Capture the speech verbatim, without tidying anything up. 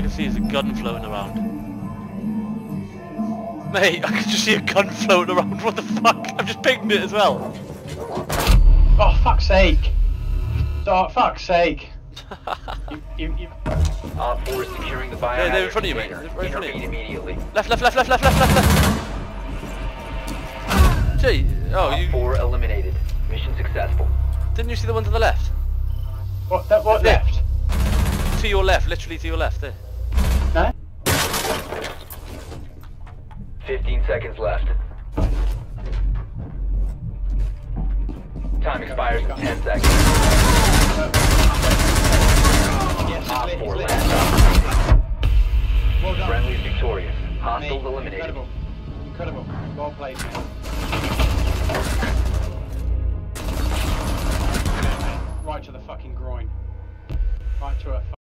I can see is a gun floating around. Mate, I can just see a gun floating around, what the fuck? I've just pinged it as well. Oh, fuck's sake. Oh, fuck's sake. you, you, you... R four is securing the bio. They're, they're in front of you, mate. They're right in front of you. Immediately. Left, left, left, left, left, left, left. Gee, oh, you... R four eliminated. Mission successful. Didn't you see the one to the left? What, that, what there. left? To your left, literally to your left, there. No? fifteen seconds left. Time expires in ten seconds. Yes, four well done. Friendly's victorious. Hostiles eliminated. Incredible. Incredible. Well played, man. Right to the fucking groin. Right to a